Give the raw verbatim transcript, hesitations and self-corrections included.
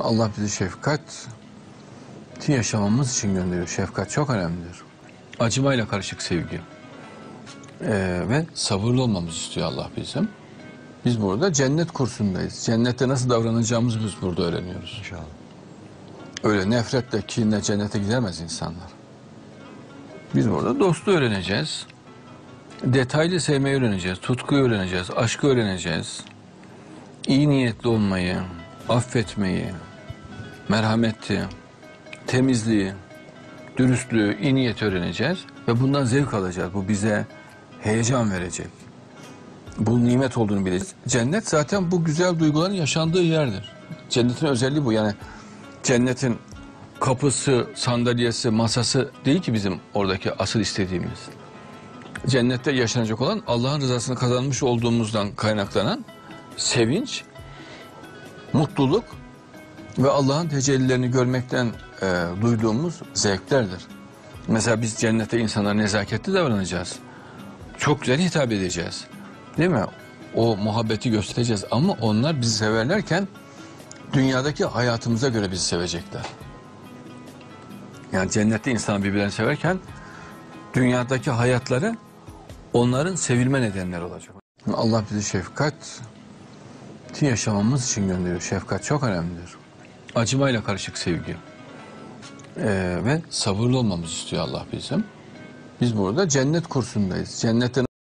Allah bizi şefkatli yaşamamız için gönderiyor. Şefkat çok önemlidir. Acımayla karışık sevgi. Ee, ve sabırlı olmamızı istiyor Allah bizim. Biz burada cennet kursundayız. Cennette nasıl davranacağımızı biz burada öğreniyoruz. İnşallah. Öyle nefretle, kinle cennete gidemez insanlar. Biz burada dostu öğreneceğiz. Detaylı sevmeyi öğreneceğiz. Tutkuyu öğreneceğiz. Aşkı öğreneceğiz. İyi niyetli olmayı, affetmeyi, merhameti, temizliği, dürüstlüğü, iyi niyeti öğreneceğiz. Ve bundan zevk alacağız. Bu bize heyecan verecek. Bu nimet olduğunu bileceğiz. Cennet zaten bu güzel duyguların yaşandığı yerdir. Cennetin özelliği bu. Yani cennetin kapısı, sandalyesi, masası değil ki bizim oradaki asıl istediğimiz. Cennette yaşanacak olan Allah'ın rızasını kazanmış olduğumuzdan kaynaklanan sevinç, mutluluk ve Allah'ın tecellilerini görmekten e, duyduğumuz zevklerdir. Mesela biz cennette insanlara nezaketli davranacağız. Çok güzel hitap edeceğiz. Değil mi? O muhabbeti göstereceğiz ama onlar bizi severlerken dünyadaki hayatımıza göre bizi sevecekler. Yani cennette insan birbirlerini severken dünyadaki hayatları onların sevilme nedenleri olacak. Allah bizi şefkatli yaşamamız için gönderiyor. Şefkat çok önemlidir. Acımayla karışık sevgi. Ee, ve sabırlı olmamızı istiyor Allah bizim. Biz burada cennet kursundayız. Cennette